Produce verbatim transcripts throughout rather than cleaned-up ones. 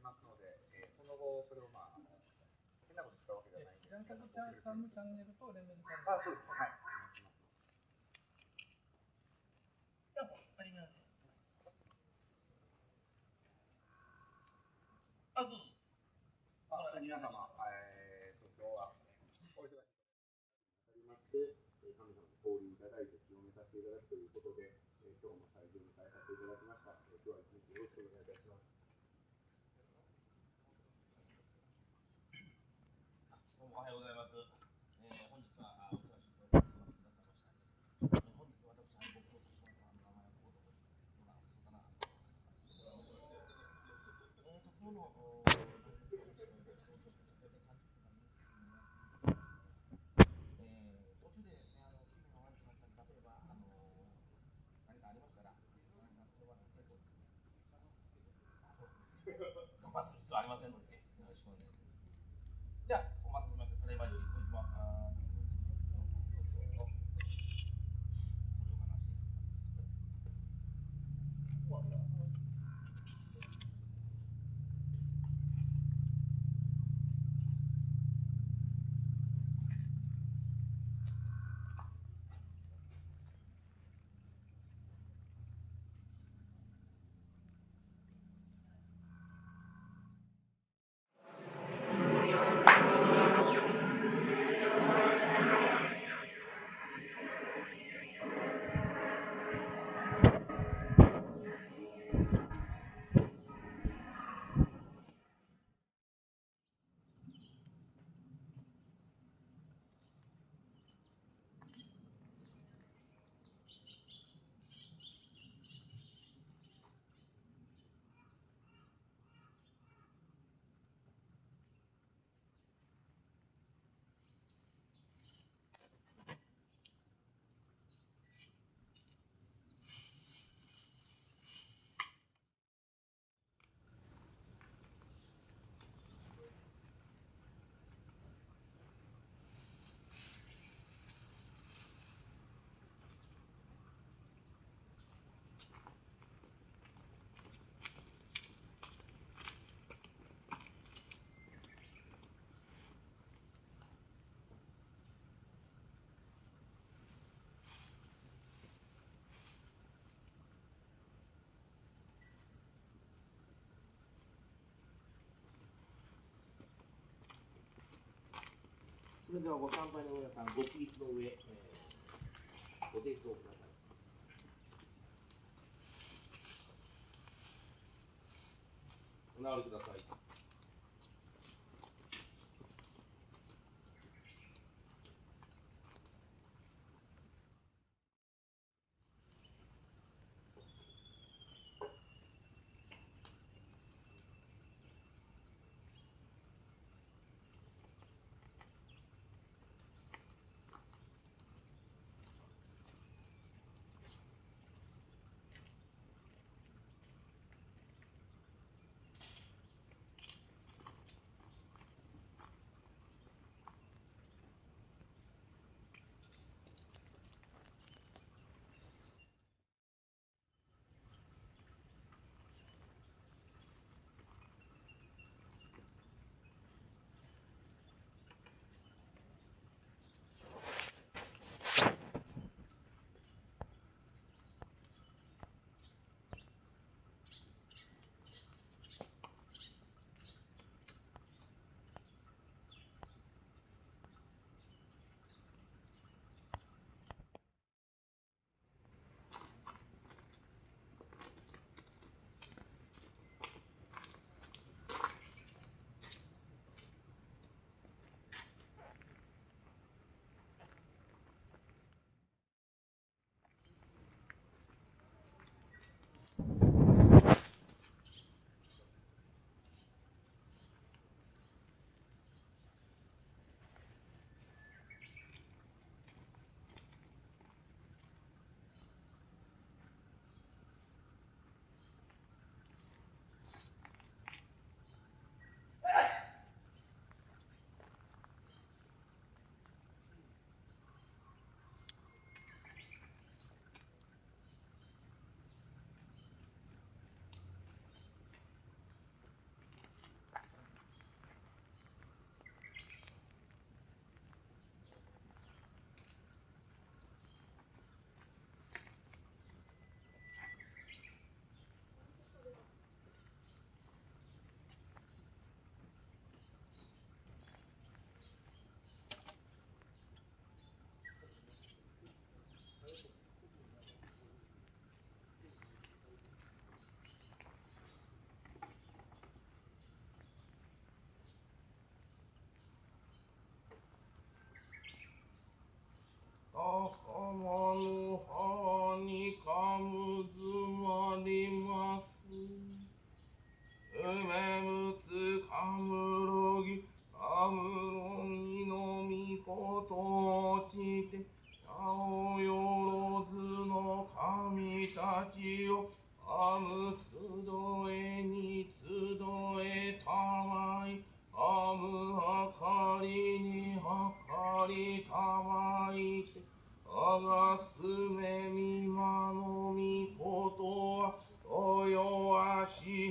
きますので、えー、その後それをまあ変なこと使うわけじゃないんですけど、ジャンサクさんのチャンネルとレンメンチャンネル、あ、そうですね、はい、あります。あず、あ、皆様、えーと今日はお忙しい中にありまして、神様の交流いただいて清めさせていただくということで、えー、今日も最初に開発いただきました。えー、今日は一日よろしくお願いいたします。どうもおはようございます。えー、本日はお忙しいところにお集まりくださいました。本日は私は僕の立場の名前を報告して、今そうかな。このところの。ありませんので、よろしくお願いします。じゃあ、お待たせしました。ただいまより、こんにちは。それではご参拝の皆さん、ご起立の上、えー、ご提出をください。お直りください。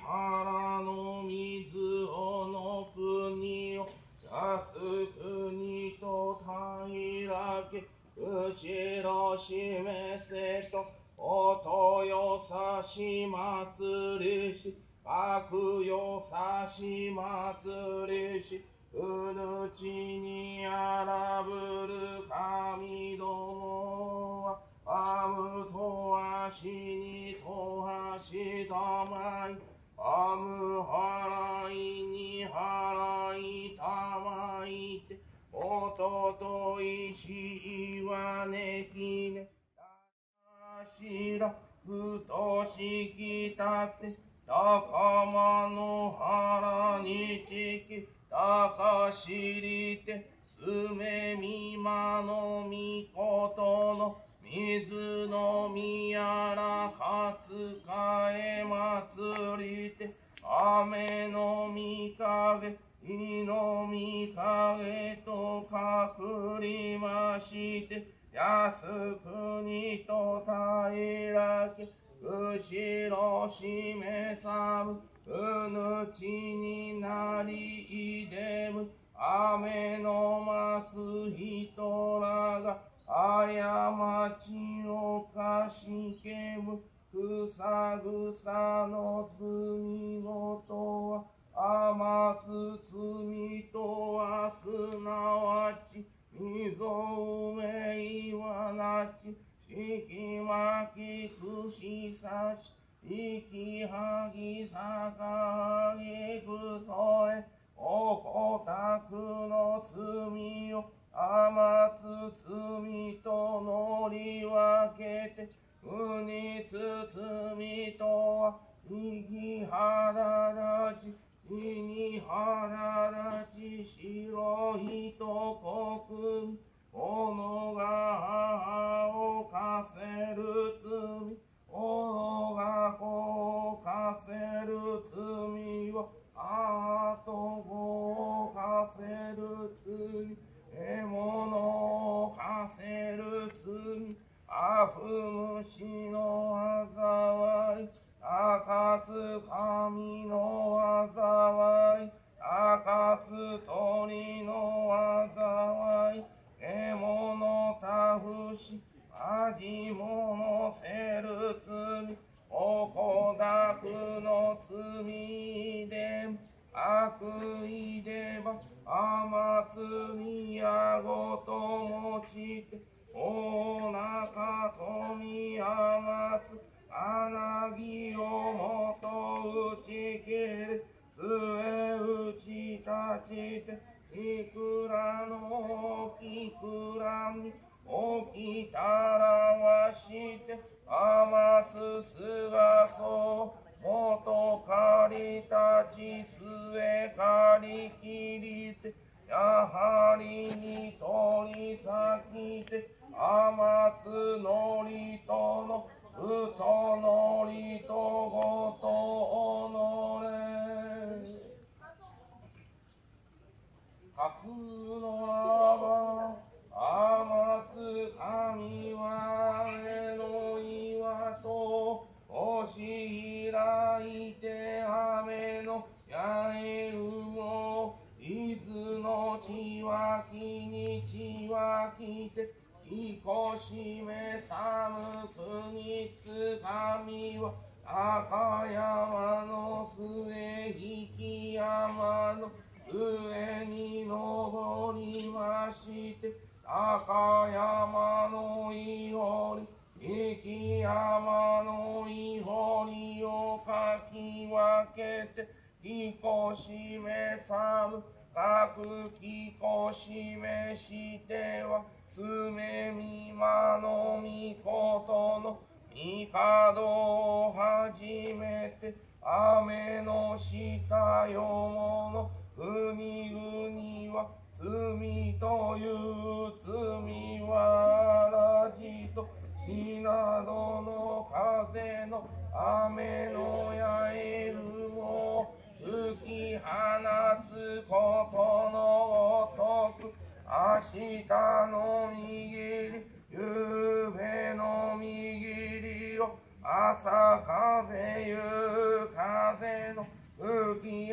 原の水をの国を安国と平らけ後ろ示せと音よさし祭りし悪よさし祭りしうぬちにあらぶる神どもはあむとはしにとはしたまいあむはらいにはらいたまいておとといしいわねきねたかしらふとしきたてたかまのはらにちきたかしりてすめみまのみことの水の宮らかつかえ祭りて雨の御影火の御影とかくりまして安国と平らけ後ろ示さぶうぬちになりいでむ雨のます人らが過ちをかしけむぐさぐさの罪事は甘つ罪とはすなわち溝うめいわなちしきまきくしさしいきはぎさかげくそえおこたくの罪を甘つ罪と乗り分けてうにつ罪とはいきはだだちしにはだだち白いと国斧が母をかせる罪斧が子をかせる罪は母と子をかせる罪獲物をかせる罪あふ虫のあざわいあかつ神のあざわいあかつ鳥のあざわい獲物たふしまじものせる罪おこだくの罪で悪意でば甘罪やごともちておなかとみあまつあなぎをもと打ち切るつえうちたちていくらのきくらみ起きたらわしてあまつすがそう元借りたち末借り切りてやはりに取り先て甘つのりとのうとのりとごとおのれかくのらば甘つ神はえの岩と押し開いて雨の八重雲伊豆のちわきにちわきていこしめさむくにつかみは高山の末引山の上に登りまして高山のいおり雪山のいほりをかき分けてきこしめさむかくきこしめしてはすめみまのみことのみかどをはじめて雨の下よもの国々は罪という罪はらじとしなどの風の雨の八重雲を吹き放つことのごとく明日の握り夕べの握りを朝風夕風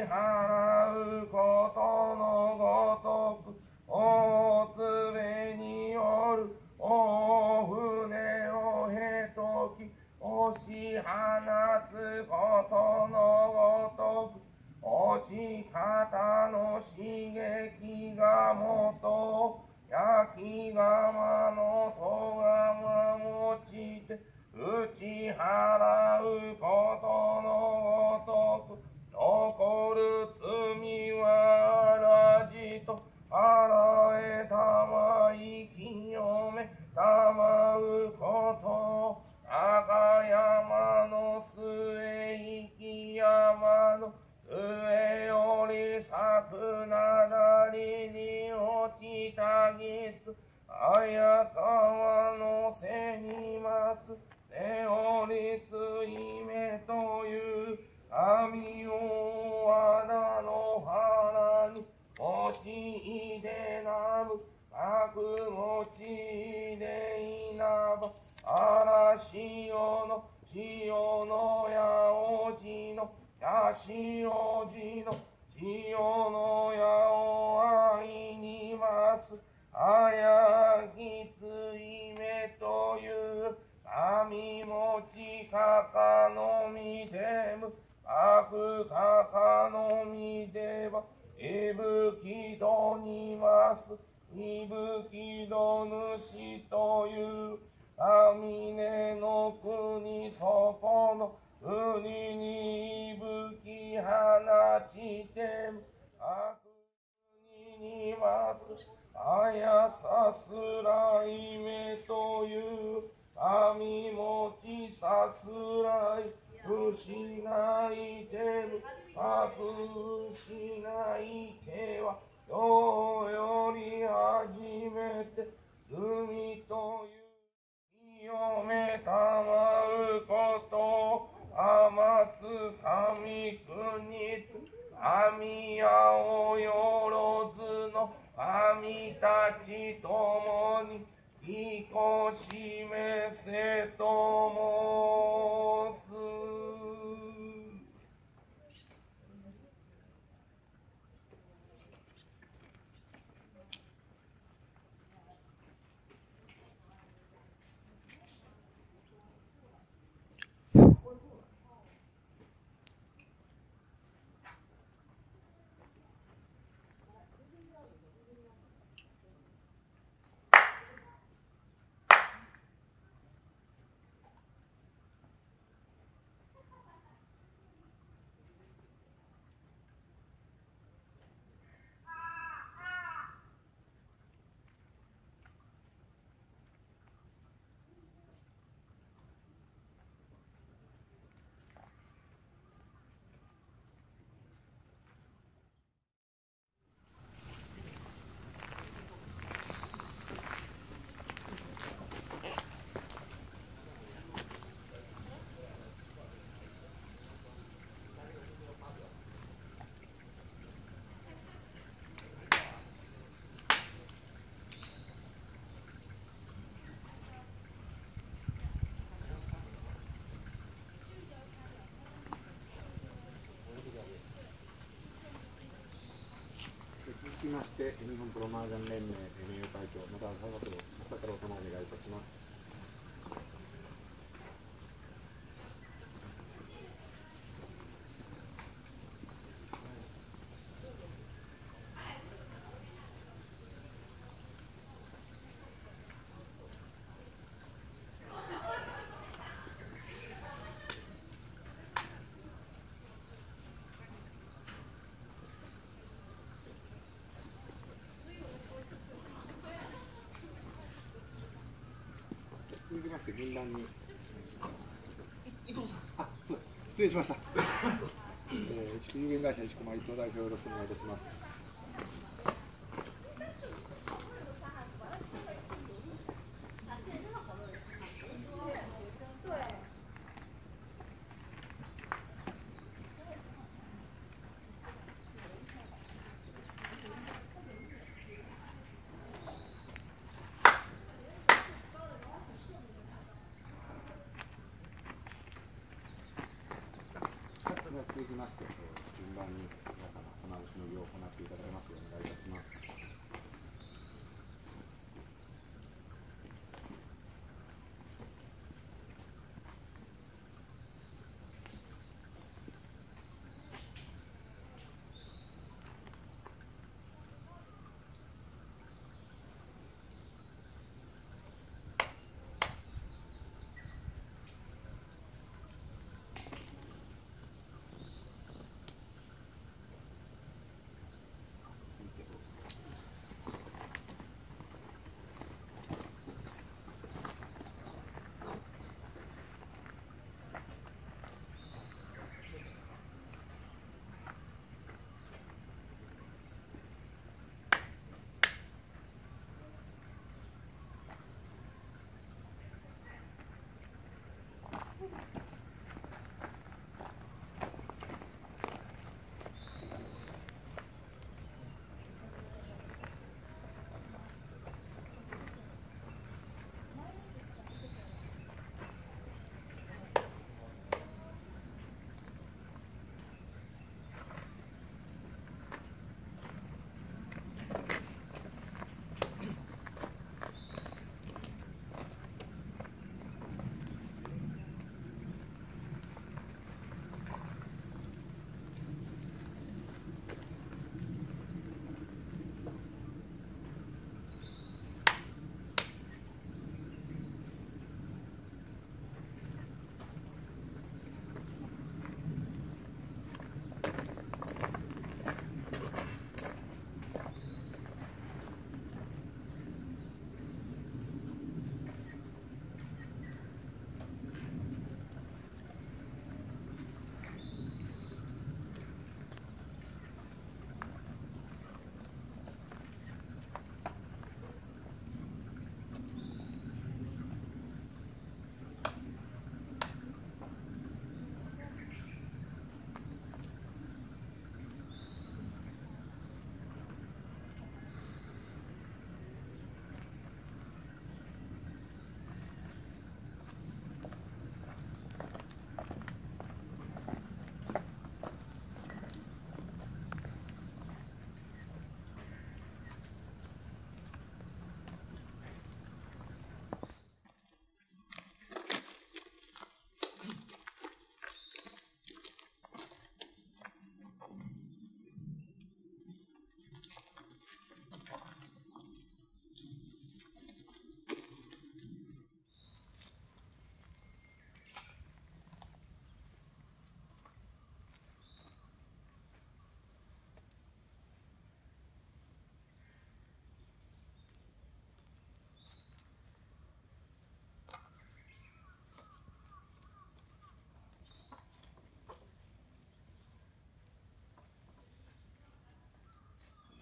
払うことのごとく、大つべによる大船をへとき、押し放つことのごとく、落ち方の刺激がもと、焼き釜の戸釜持ちて、打ち払うことのごとく、残る罪はあらじと、洗えたまい清めたまうこと、高山の末行き山の上より柵なだりに落ちたぎつ、綾川の背にます手をりついめという網を穴の腹に落ちいでなぶ、幕持ちでいなば、嵐よの潮のやおじのやしおじの潮のやをあいにます、あやきついめという網持ちかかのみてむ、あくかかのみてば、いぶきどにますいぶきどぬしという、あみねの国そこの海にいぶき放ちてむ、あくににますあやさすらいめという、網持ちさすらい、失いてる、まく失いては、どうより初めて、罪という、清めたまうこと、甘つ神国つ、網やおよろずの、神たちともに、きこしめせともす。続きまして、日本プロマージャン連盟名誉会長、または佐々木正太郎様お願いいたします。続きまして、順番に伊藤さん、あ、そうだ、失礼しました、えー、有限会社石駒伊藤代表、よろしくお願いいたします。が続きまして、順番に皆様、お直しの儀を行っていただけますようお願いいたします。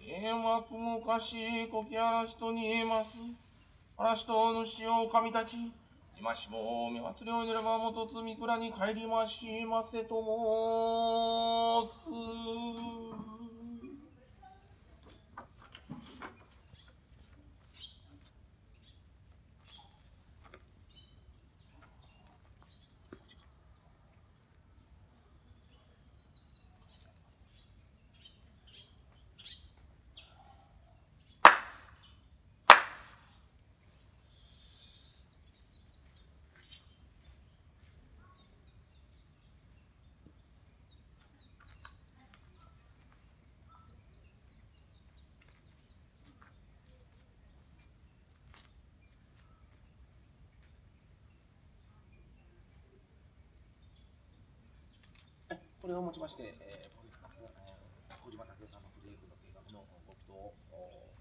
円幕もかしいこき嵐とにえます。嵐と主を神たち、今しも見祭りをいればもと罪蔵に帰りましませと申す。これをもちまして、えー、小島武夫さんのフレークの計画のご祈祷を。